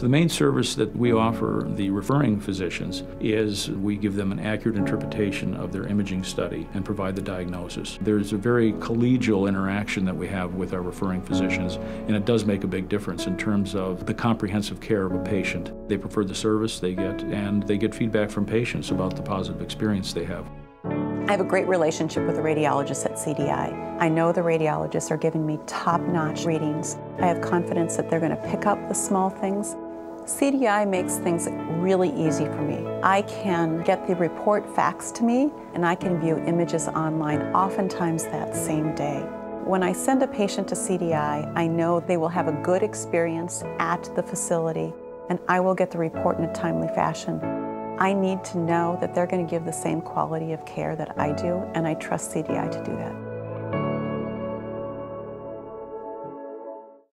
The main service that we offer the referring physicians is we give them an accurate interpretation of their imaging study and provide the diagnosis. There's a very collegial interaction that we have with our referring physicians, and it does make a big difference in terms of the comprehensive care of a patient. They prefer the service they get, and they get feedback from patients about the positive experience they have. I have a great relationship with the radiologists at CDI. I know the radiologists are giving me top-notch readings. I have confidence that they're going to pick up the small things. CDI makes things really easy for me. I can get the report faxed to me, and I can view images online, oftentimes that same day. When I send a patient to CDI, I know they will have a good experience at the facility, and I will get the report in a timely fashion. I need to know that they're going to give the same quality of care that I do, and I trust CDI to do that.